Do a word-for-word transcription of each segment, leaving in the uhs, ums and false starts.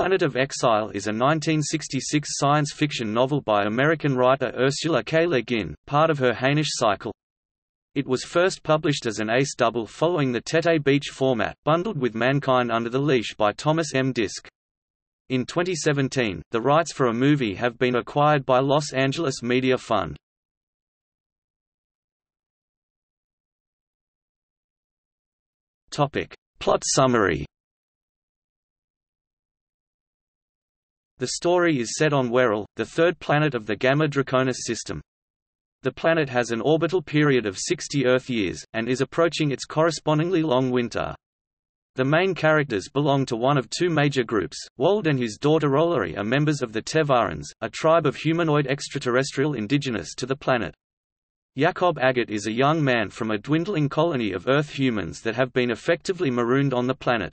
Planet of Exile is a nineteen sixty-six science fiction novel by American writer Ursula K. Le Guin, part of her Hainish Cycle. It was first published as an Ace Double following the tête-bêche format, bundled with Mankind Under the Leash by Thomas M. Disch. In twenty seventeen, the rights for a movie have been acquired by Los Angeles Media Fund. Plot summary. The story is set on Werel, the third planet of the Gamma Draconis system. The planet has an orbital period of sixty Earth years, and is approaching its correspondingly long winter. The main characters belong to one of two major groups. Wold and his daughter Rollery are members of the Tevarans, a tribe of humanoid extraterrestrial indigenous to the planet. Jakob Agat is a young man from a dwindling colony of Earth humans that have been effectively marooned on the planet.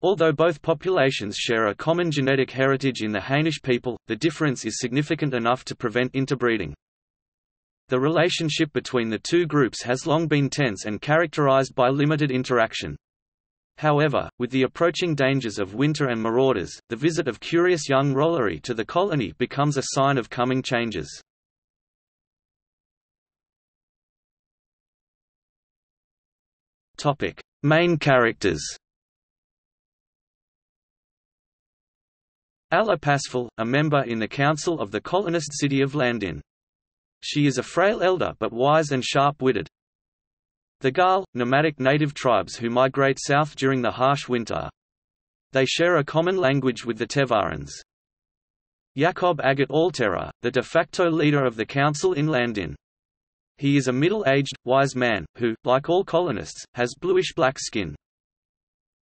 Although both populations share a common genetic heritage in the Hainish people, the difference is significant enough to prevent interbreeding. The relationship between the two groups has long been tense and characterized by limited interaction. However, with the approaching dangers of winter and marauders, the visit of curious young Rollery to the colony becomes a sign of coming changes. Topic: Main characters. Alla Pasfal, a member in the council of the colonist city of Landin. She is a frail elder but wise and sharp-witted. The Gaal, nomadic native tribes who migrate south during the harsh winter. They share a common language with the Tevarans. Jakob Agat-Altara, the de facto leader of the council in Landin. He is a middle-aged, wise man, who, like all colonists, has bluish-black skin.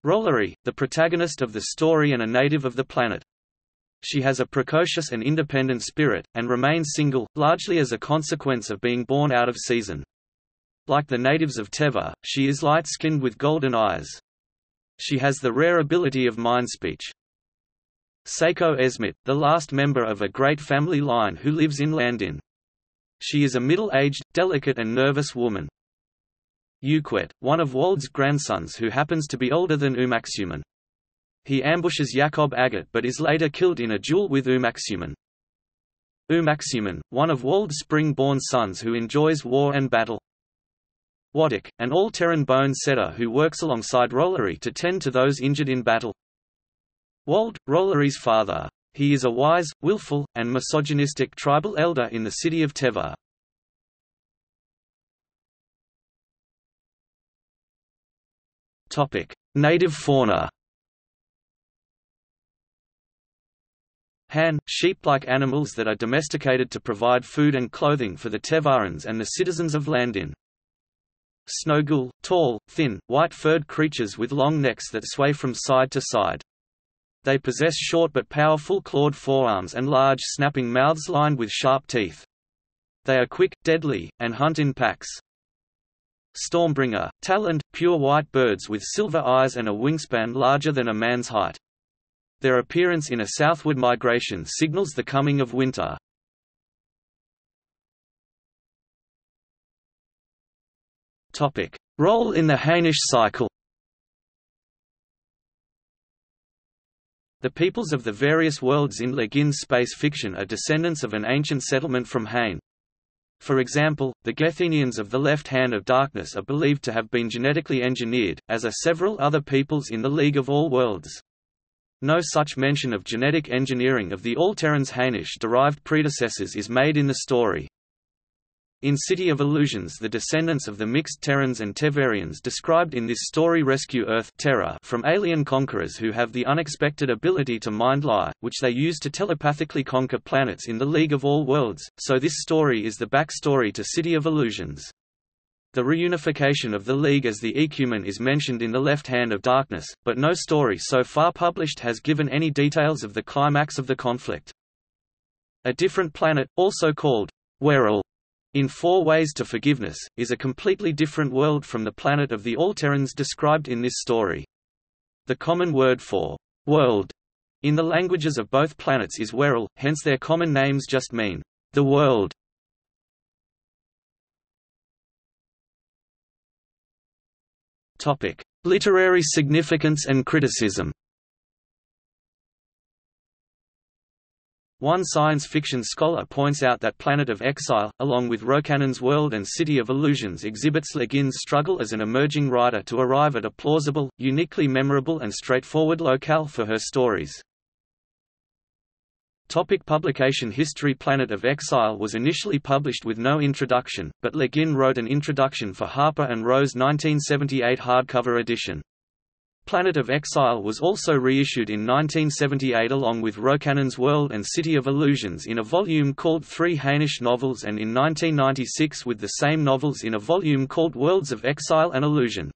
Rollery, the protagonist of the story and a native of the planet. She has a precocious and independent spirit, and remains single, largely as a consequence of being born out of season. Like the natives of Teva, she is light-skinned with golden eyes. She has the rare ability of mind speech. Seiko Esmit, the last member of a great family line who lives in Landin. She is a middle-aged, delicate and nervous woman. Uquwet, one of Wold's grandsons who happens to be older than Umaxuman. He ambushes Jakob Agat but is later killed in a duel with Umaxuman. Umaxuman, one of Wold's spring-born sons who enjoys war and battle. Wadik, an all-Terran bone setter who works alongside Rollery to tend to those injured in battle. Wold, Rollery's father. He is a wise, willful, and misogynistic tribal elder in the city of Teva. Native fauna. Han, sheep-like animals that are domesticated to provide food and clothing for the Tevarans and the citizens of Landin. Snogul, tall, thin, white-furred creatures with long necks that sway from side to side. They possess short but powerful clawed forearms and large snapping mouths lined with sharp teeth. They are quick, deadly, and hunt in packs. Stormbringer, taloned, pure white birds with silver eyes and a wingspan larger than a man's height. Their appearance in a southward migration signals the coming of winter. Topic: Role in the Hainish cycle. The peoples of the various worlds in Le Guin's space fiction are descendants of an ancient settlement from Hain. For example, the Gethenians of the Left Hand of Darkness are believed to have been genetically engineered, as are several other peoples in the League of All Worlds. No such mention of genetic engineering of the all-Terrans Hainish-derived predecessors is made in the story. In City of Illusions, the descendants of the mixed Terrans and Tevarians described in this story rescue Earth Terra from alien conquerors who have the unexpected ability to mind lie, which they use to telepathically conquer planets in the League of All Worlds, so this story is the backstory to City of Illusions. The reunification of the League as the Ecumen is mentioned in The Left Hand of Darkness, but no story so far published has given any details of the climax of the conflict. A different planet, also called Werel, in Four Ways to Forgiveness, is a completely different world from the planet of the all-Terrans described in this story. The common word for world in the languages of both planets is Werel, hence their common names just mean the world. Literary significance and criticism. One science fiction scholar points out that Planet of Exile, along with Rocannon's World and City of Illusions, exhibits Le Guin's struggle as an emerging writer to arrive at a plausible, uniquely memorable and straightforward locale for her stories. Topic publication history. Planet of Exile was initially published with no introduction, but Le Guin wrote an introduction for Harper and Row nineteen seventy-eight hardcover edition. Planet of Exile was also reissued in nineteen seventy-eight along with Rocannon's World and City of Illusions in a volume called Three Hainish Novels, and in nineteen ninety-six with the same novels in a volume called Worlds of Exile and Illusion.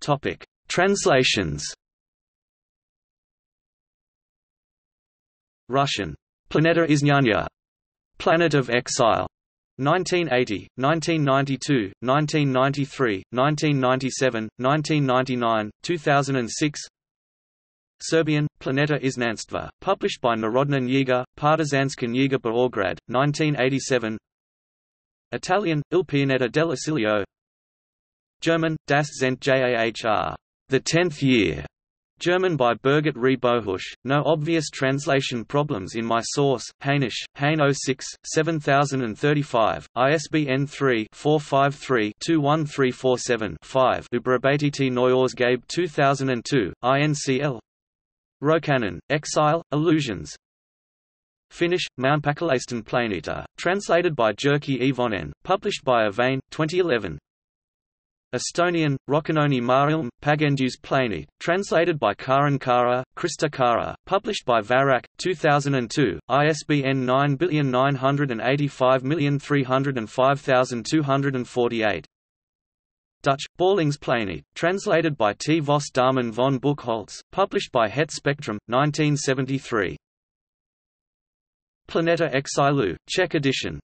Topic: Translations. Russian: Planeta Iznyanya, Planet of Exile. nineteen eighty, nineteen ninety-two, nineteen ninety-three, nineteen ninety-seven, nineteen ninety-nine, two thousand six. Serbian, Planeta Iznanstva, published by Narodna Knjiga, Partizanska Knjiga Beograd, nineteen eighty-seven. Italian, Il Pianeta dell'Esilio. German, Das Zentjahr, The Tenth Year, German by Birgit Rebohusch. No obvious translation problems in my source. Hainish, Hain zero six, seven thousand thirty-five, I S B N three, four five three, two one three four seven, five, Uberabeti Neuausgabe two thousand two, I N C L. Rokanen, Exile, Illusions. Finnish, Maunpakalaisten Planeta, translated by Jerky Ivonen, published by Avain, twenty eleven. Estonian, Rokanoni Marium, Pagendus Planet, translated by Karan Kara, Krista Kara, published by Varak, two thousand two, I S B N nine nine eight five three zero five two four eight. Dutch, Borlings Planet, translated by T. Vos Damen von Buchholz, published by Het Spectrum, nineteen seventy-three. Planeta Exilu, Czech edition.